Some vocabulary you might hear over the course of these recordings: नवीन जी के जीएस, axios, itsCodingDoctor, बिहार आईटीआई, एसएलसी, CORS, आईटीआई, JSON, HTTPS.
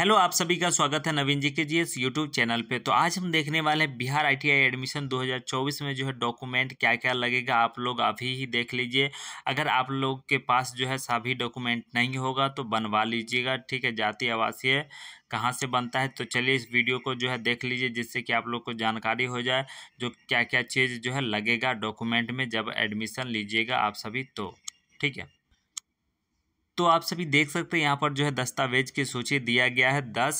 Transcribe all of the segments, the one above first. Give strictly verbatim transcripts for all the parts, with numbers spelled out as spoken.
Hello, आप सभी का स्वागत है नवीन जी के जीएस यूट्यूब चैनल पे। तो आज हम देखने वाले हैं बिहार आईटीआई एडमिशन दो हज़ार चौबीस में जो है डॉक्यूमेंट क्या क्या लगेगा। आप लोग अभी ही देख लीजिए, अगर आप लोग के पास जो है सभी डॉक्यूमेंट नहीं होगा तो बनवा लीजिएगा, ठीक है। जाति आवासीय कहाँ से बनता है, तो चलिए इस वीडियो को जो है देख लीजिए, जिससे कि आप लोग को जानकारी हो जाए जो क्या क्या चीज़ जो है लगेगा डॉक्यूमेंट में जब एडमिशन लीजिएगा आप सभी, तो ठीक है। तो आप सभी देख सकते हैं यहाँ पर जो है दस्तावेज की सूची दिया गया है दस।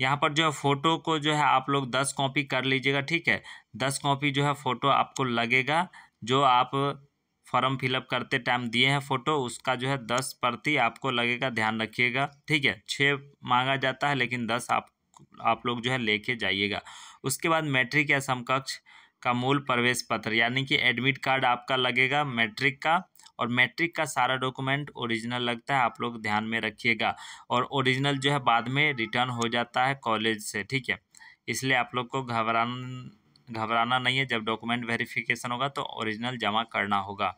यहाँ पर जो है फ़ोटो को जो है आप लोग दस कॉपी कर लीजिएगा, ठीक है। दस कॉपी जो है फ़ोटो आपको लगेगा, जो आप फॉर्म फिलअप करते टाइम दिए हैं फ़ोटो, उसका जो है दस प्रति आपको लगेगा, ध्यान रखिएगा, ठीक है। छः मांगा जाता है लेकिन दस आप आप लोग जो है लेके जाइएगा। उसके बाद मैट्रिक या समकक्ष का मूल प्रवेश पत्र यानी कि एडमिट कार्ड आपका लगेगा मैट्रिक का, और मैट्रिक का सारा डॉक्यूमेंट ओरिजिनल लगता है, आप लोग ध्यान में रखिएगा। और ओरिजिनल जो है बाद में रिटर्न हो जाता है कॉलेज से, ठीक है, इसलिए आप लोग को घबराना घबराना नहीं है। जब डॉक्यूमेंट वेरिफिकेशन होगा तो ओरिजिनल जमा करना होगा।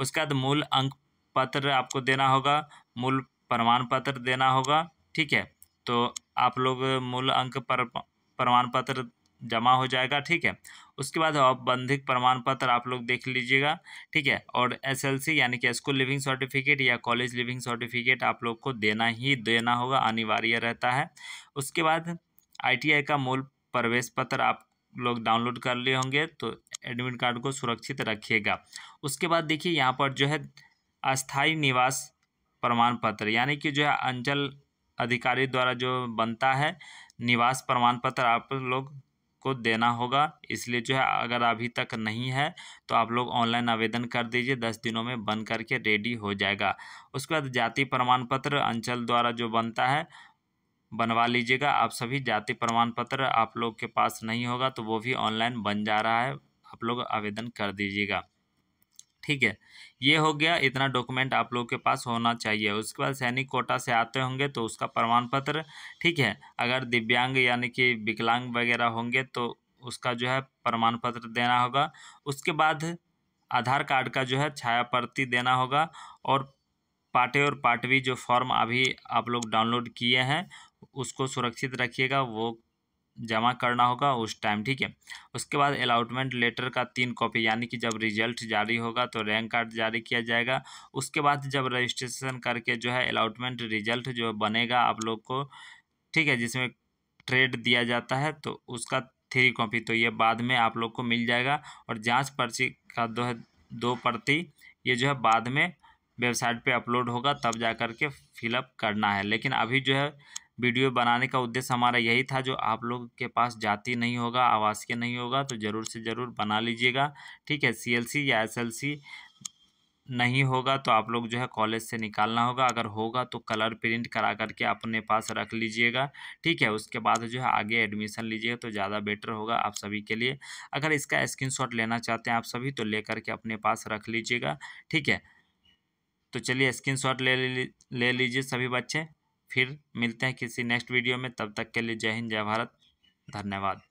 उसके बाद मूल अंक पत्र आपको देना होगा, मूल प्रमाण पत्र देना होगा, ठीक है। तो आप लोग मूल अंक पर प्रमाण पत्र जमा हो जाएगा, ठीक है। उसके बाद औपबंधिक प्रमाण पत्र आप लोग देख लीजिएगा, ठीक है। और एसएलसी यानी कि स्कूल लिविंग सर्टिफिकेट या कॉलेज लिविंग सर्टिफिकेट आप लोग को देना ही देना होगा, अनिवार्य रहता है। उसके बाद आईटीआई का मूल प्रवेश पत्र आप लोग डाउनलोड कर लिए होंगे, तो एडमिट कार्ड को सुरक्षित रखिएगा। उसके बाद देखिए यहाँ पर जो है अस्थायी निवास प्रमाण पत्र यानी कि जो है अंचल अधिकारी द्वारा जो बनता है निवास प्रमाण पत्र आप लोग को देना होगा, इसलिए जो है अगर अभी तक नहीं है तो आप लोग ऑनलाइन आवेदन कर दीजिए, दस दिनों में बन करके रेडी हो जाएगा। उसके बाद जाति प्रमाण पत्र अंचल द्वारा जो बनता है बनवा लीजिएगा आप सभी। जाति प्रमाण पत्र आप लोग के पास नहीं होगा तो वो भी ऑनलाइन बन जा रहा है, आप लोग आवेदन कर दीजिएगा, ठीक है। ये हो गया, इतना डॉक्यूमेंट आप लोग के पास होना चाहिए। उसके बाद सैनिक कोटा से आते होंगे तो उसका प्रमाण पत्र, ठीक है। अगर दिव्यांग यानी कि विकलांग वगैरह होंगे तो उसका जो है प्रमाण पत्र देना होगा। उसके बाद आधार कार्ड का जो है छाया प्रति देना होगा, और पाटे और पाटवी जो फॉर्म अभी आप लोग डाउनलोड किए हैं उसको सुरक्षित रखिएगा, वो जमा करना होगा उस टाइम, ठीक है। उसके बाद अलाउटमेंट लेटर का तीन कॉपी यानी कि जब रिजल्ट जारी होगा तो रैंक कार्ड जारी किया जाएगा। उसके बाद जब रजिस्ट्रेशन करके जो है अलाउटमेंट रिजल्ट जो बनेगा आप लोग को, ठीक है, जिसमें ट्रेड दिया जाता है, तो उसका थ्री कॉपी तो ये बाद में आप लोग को मिल जाएगा। और जाँच पर्ची का दो है दो प्रति, ये जो है बाद में वेबसाइट पर अपलोड होगा, तब जा कर के फिलअप करना है। लेकिन अभी जो है वीडियो बनाने का उद्देश्य हमारा यही था, जो आप लोग के पास जाति नहीं होगा, आवासीय नहीं होगा, तो ज़रूर से ज़रूर बना लीजिएगा, ठीक है। सीएलसी या एसएलसी नहीं होगा तो आप लोग जो है कॉलेज से निकालना होगा, अगर होगा तो कलर प्रिंट करा करके अपने पास रख लीजिएगा, ठीक है। उसके बाद जो है आगे एडमिशन लीजिएगा तो ज़्यादा बेटर होगा आप सभी के लिए। अगर इसका स्क्रीनशॉट लेना चाहते हैं आप सभी तो ले करके अपने पास रख लीजिएगा, ठीक है। तो चलिए स्क्रीनशॉट ले ले लीजिए सभी बच्चे, फिर मिलते हैं किसी नेक्स्ट वीडियो में। तब तक के लिए जय हिंद, जय भारत, धन्यवाद।